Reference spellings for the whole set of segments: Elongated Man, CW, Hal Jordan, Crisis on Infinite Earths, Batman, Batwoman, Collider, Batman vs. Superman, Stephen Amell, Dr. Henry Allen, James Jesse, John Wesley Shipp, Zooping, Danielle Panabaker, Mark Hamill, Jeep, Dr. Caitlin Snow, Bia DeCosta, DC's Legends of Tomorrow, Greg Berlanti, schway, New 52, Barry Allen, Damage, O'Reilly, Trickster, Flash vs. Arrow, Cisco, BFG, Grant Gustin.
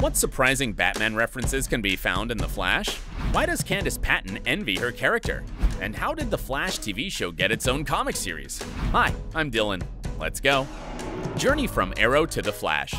What surprising Batman references can be found in The Flash? Why does Candice Patton envy her character? And how did The Flash TV show get its own comic series? Hi, I'm Dylan. Let's go. Journey from Arrow to The Flash.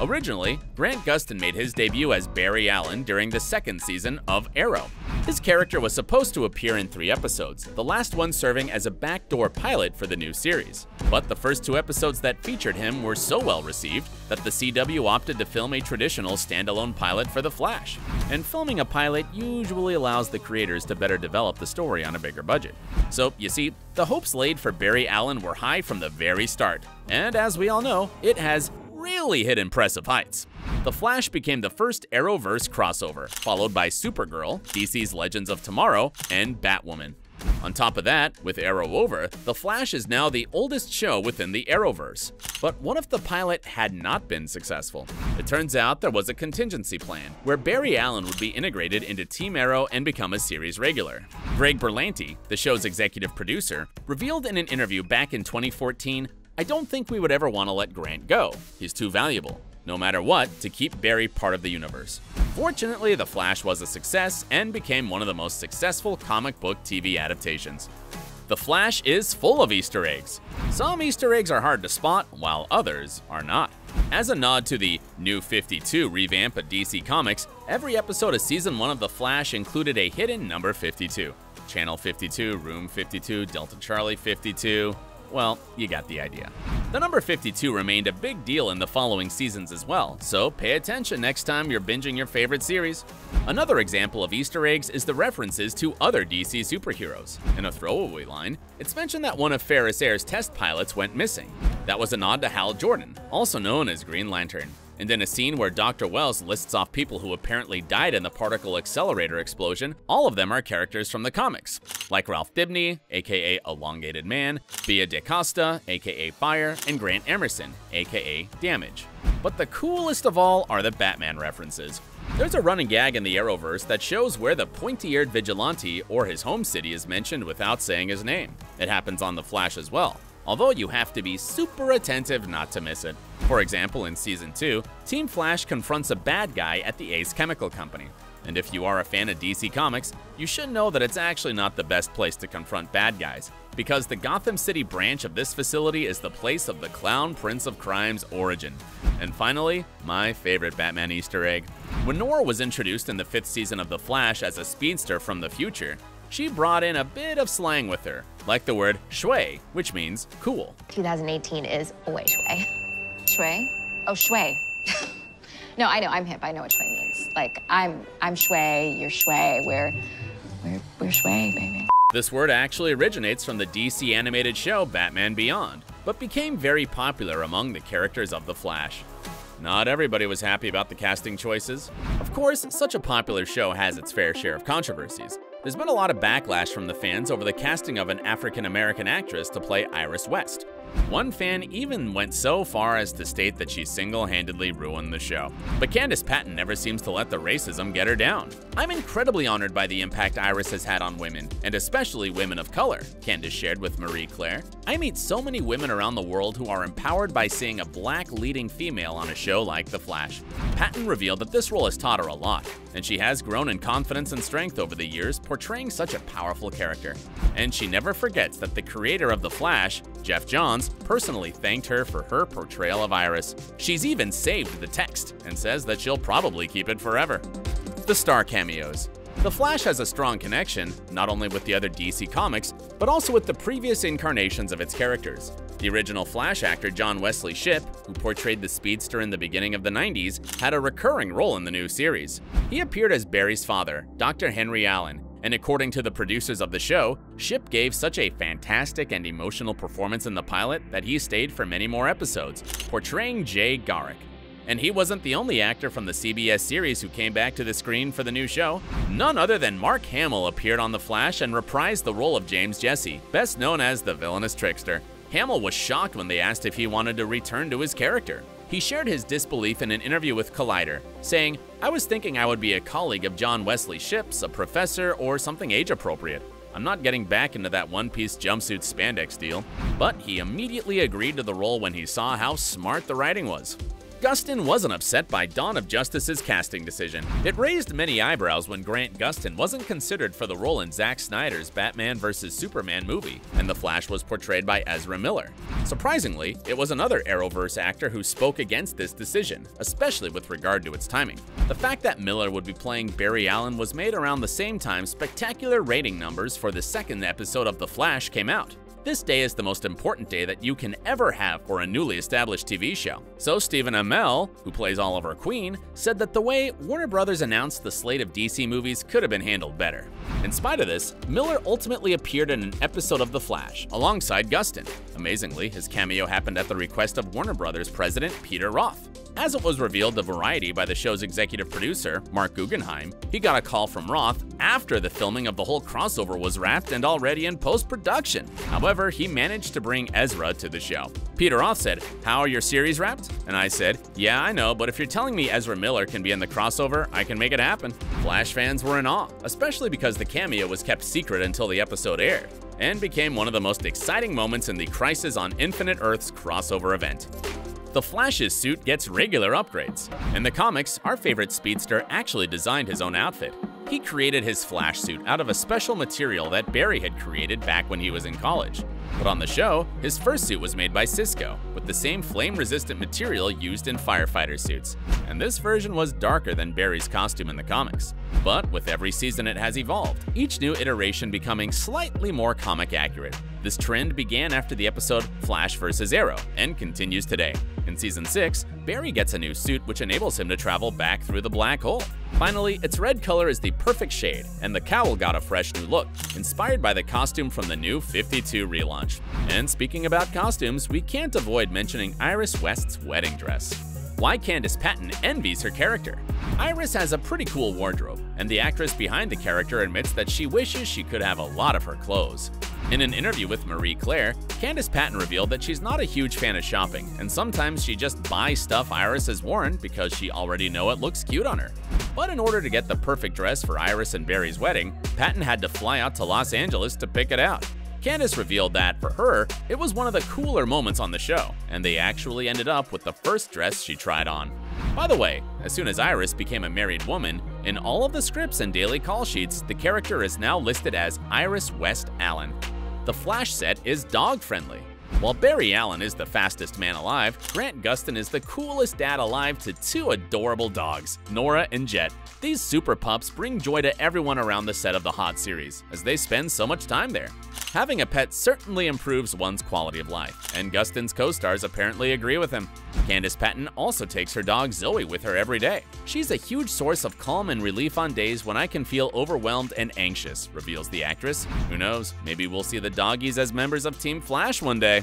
Originally, Grant Gustin made his debut as Barry Allen during the second season of Arrow. His character was supposed to appear in 3 episodes, the last one serving as a backdoor pilot for the new series. But the first 2 episodes that featured him were so well received that the CW opted to film a traditional standalone pilot for The Flash. And filming a pilot usually allows the creators to better develop the story on a bigger budget. So, you see, the hopes laid for Barry Allen were high from the very start. And as we all know, it has really hit impressive heights. The Flash became the first Arrowverse crossover, followed by Supergirl, DC's Legends of Tomorrow, and Batwoman. On top of that, with Arrow over, The Flash is now the oldest show within the Arrowverse. But what if the pilot had not been successful? It turns out there was a contingency plan, where Barry Allen would be integrated into Team Arrow and become a series regular. Greg Berlanti, the show's executive producer, revealed in an interview back in 2014, "I don't think we would ever want to let Grant go. He's too valuable, no matter what, to keep Barry part of the universe." Fortunately, The Flash was a success and became one of the most successful comic book TV adaptations. The Flash is full of Easter eggs. Some Easter eggs are hard to spot, while others are not. As a nod to the New 52 revamp of DC Comics, every episode of Season 1 of The Flash included a hidden number 52. Channel 52, Room 52, Delta Charlie 52. Well, you got the idea. The number 52 remained a big deal in the following seasons as well, so pay attention next time you're binging your favorite series. Another example of Easter eggs is the references to other DC superheroes. In a throwaway line, it's mentioned that one of Ferris Air's test pilots went missing. That was a nod to Hal Jordan, also known as Green Lantern. And in a scene where Dr. Wells lists off people who apparently died in the particle accelerator explosion, all of them are characters from the comics, like Ralph Dibney, aka Elongated Man, Bia DeCosta, aka Fire, and Grant Emerson, aka Damage. But the coolest of all are the Batman references. There's a running gag in the Arrowverse that shows where the pointy-eared vigilante or his home city is mentioned without saying his name. It happens on The Flash as well, although you have to be super attentive not to miss it. For example, in Season 2, Team Flash confronts a bad guy at the Ace Chemical Company. And if you are a fan of DC Comics, you should know that it's actually not the best place to confront bad guys, because the Gotham City branch of this facility is the place of the Clown Prince of Crime's origin. And finally, my favorite Batman Easter egg. When Nora was introduced in the 5th season of The Flash as a speedster from the future, she brought in a bit of slang with her, like the word schway, which means cool. 2018 is away schway. Schway? Oh, schway. No, I know, I'm hip, I know what schway means. Like, I'm schway, you're schway, we're schway, baby. This word actually originates from the DC animated show Batman Beyond, but became very popular among the characters of The Flash. Not everybody was happy about the casting choices. Of course, such a popular show has its fair share of controversies. There's been a lot of backlash from the fans over the casting of an African-American actress to play Iris West. One fan even went so far as to state that she single-handedly ruined the show. But Candice Patton never seems to let the racism get her down. "I'm incredibly honored by the impact Iris has had on women, and especially women of color," Candice shared with Marie Claire. "I meet so many women around the world who are empowered by seeing a black leading female on a show like The Flash." Patton revealed that this role has taught her a lot, and she has grown in confidence and strength over the years, portraying such a powerful character. And she never forgets that the creator of The Flash, Geoff Johns, personally thanked her for her portrayal of Iris. She's even saved the text and says that she'll probably keep it forever. The star cameos. The Flash has a strong connection, not only with the other DC comics, but also with the previous incarnations of its characters. The original Flash actor John Wesley Shipp, who portrayed the speedster in the beginning of the 90s, had a recurring role in the new series. He appeared as Barry's father, Dr. Henry Allen, and according to the producers of the show, Shipp gave such a fantastic and emotional performance in the pilot that he stayed for many more episodes, portraying Jay Garrick. And he wasn't the only actor from the CBS series who came back to the screen for the new show. None other than Mark Hamill appeared on The Flash and reprised the role of James Jesse, best known as the villainous trickster. Hamill was shocked when they asked if he wanted to return to his character. He shared his disbelief in an interview with Collider, saying, "I was thinking I would be a colleague of John Wesley Shipp's, a professor, or something age-appropriate. I'm not getting back into that one-piece jumpsuit spandex deal." But he immediately agreed to the role when he saw how smart the writing was. Gustin wasn't upset by Dawn of Justice's casting decision. It raised many eyebrows when Grant Gustin wasn't considered for the role in Zack Snyder's Batman vs. Superman movie, and The Flash was portrayed by Ezra Miller. Surprisingly, it was another Arrowverse actor who spoke against this decision, especially with regard to its timing. The fact that Miller would be playing Barry Allen was made around the same time spectacular rating numbers for the second episode of The Flash came out. This day is the most important day that you can ever have for a newly established TV show. So Stephen Amell, who plays Oliver Queen, said that the way Warner Brothers announced the slate of DC movies could have been handled better. In spite of this, Miller ultimately appeared in an episode of The Flash, alongside Gustin. Amazingly, his cameo happened at the request of Warner Brothers president Peter Roth. As it was revealed to Variety by the show's executive producer, Mark Guggenheim, he got a call from Roth after the filming of the whole crossover was wrapped and already in post-production. However, he managed to bring Ezra to the show. Peter Roth said, "How are your series wrapped?" And I said, "Yeah, I know, but if you're telling me Ezra Miller can be in the crossover, I can make it happen." Flash fans were in awe, especially because the cameo was kept secret until the episode aired, and became one of the most exciting moments in the Crisis on Infinite Earths crossover event. The Flash's suit gets regular upgrades. In the comics, our favorite speedster actually designed his own outfit. He created his Flash suit out of a special material that Barry had created back when he was in college. But on the show, his first suit was made by Cisco, with the same flame-resistant material used in firefighter suits. And this version was darker than Barry's costume in the comics. But with every season it has evolved, each new iteration becoming slightly more comic accurate. This trend began after the episode Flash vs. Arrow, and continues today. In season 6, Barry gets a new suit which enables him to travel back through the black hole. Finally, its red color is the perfect shade, and the cowl got a fresh new look, inspired by the costume from the New 52 relaunch. And speaking about costumes, we can't avoid mentioning Iris West's wedding dress. Why Candice Patton envies her character. Iris has a pretty cool wardrobe, and the actress behind the character admits that she wishes she could have a lot of her clothes. In an interview with Marie Claire, Candice Patton revealed that she's not a huge fan of shopping, and sometimes she just buys stuff Iris has worn because she already knows it looks cute on her. But in order to get the perfect dress for Iris and Barry's wedding, Patton had to fly out to Los Angeles to pick it out. Candice revealed that, for her, it was one of the cooler moments on the show, and they actually ended up with the first dress she tried on. By the way, as soon as Iris became a married woman, in all of the scripts and daily call sheets, the character is now listed as Iris West Allen. The Flash set is dog-friendly. While Barry Allen is the fastest man alive, Grant Gustin is the coolest dad alive to two adorable dogs, Nora and Jet. These super pups bring joy to everyone around the set of the hot series, as they spend so much time there. Having a pet certainly improves one's quality of life, and Gustin's co-stars apparently agree with him. Candice Patton also takes her dog Zoe with her every day. "She's a huge source of calm and relief on days when I can feel overwhelmed and anxious," reveals the actress. Who knows, maybe we'll see the doggies as members of Team Flash one day.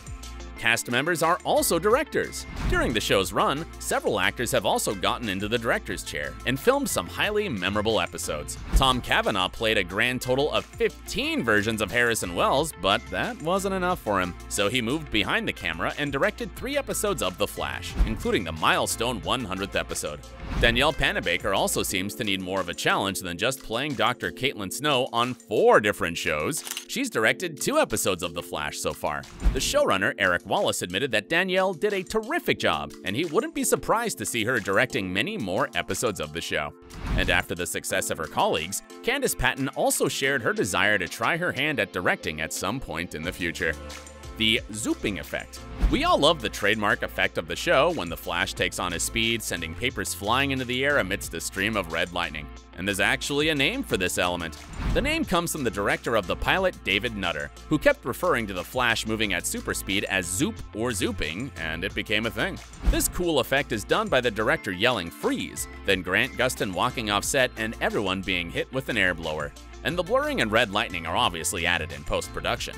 Cast members are also directors. During the show's run, several actors have also gotten into the director's chair and filmed some highly memorable episodes. Tom Cavanaugh played a grand total of 15 versions of Harrison Wells, but that wasn't enough for him. So he moved behind the camera and directed 3 episodes of The Flash, including the milestone 100th episode. Danielle Panabaker also seems to need more of a challenge than just playing Dr. Caitlin Snow on 4 different shows. She's directed 2 episodes of The Flash so far. The showrunner, Eric Wallace, admitted that Danielle did a terrific job, and he wouldn't be surprised to see her directing many more episodes of the show. And after the success of her colleagues, Candice Patton also shared her desire to try her hand at directing at some point in the future. The Zooping effect. We all love the trademark effect of the show when the Flash takes on his speed, sending papers flying into the air amidst a stream of red lightning. And there's actually a name for this element. The name comes from the director of the pilot, David Nutter, who kept referring to the Flash moving at super speed as zoop or zooping, and it became a thing. This cool effect is done by the director yelling freeze, then Grant Gustin walking off set and everyone being hit with an air blower. And the blurring and red lightning are obviously added in post-production.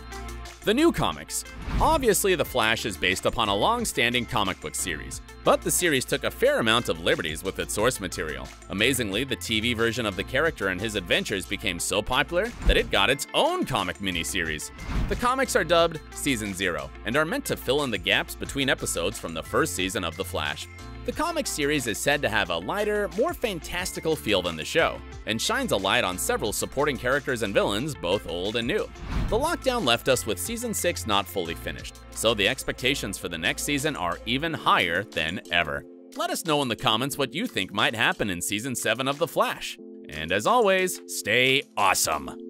The new comics. Obviously, The Flash is based upon a long-standing comic book series, but the series took a fair amount of liberties with its source material. Amazingly, the TV version of the character and his adventures became so popular that it got its own comic miniseries. The comics are dubbed Season 0 and are meant to fill in the gaps between episodes from the first season of The Flash. The comic series is said to have a lighter, more fantastical feel than the show, and shines a light on several supporting characters and villains, both old and new. The lockdown left us with season 6 not fully finished, so the expectations for the next season are even higher than ever. Let us know in the comments what you think might happen in Season 7 of The Flash. And as always, stay awesome!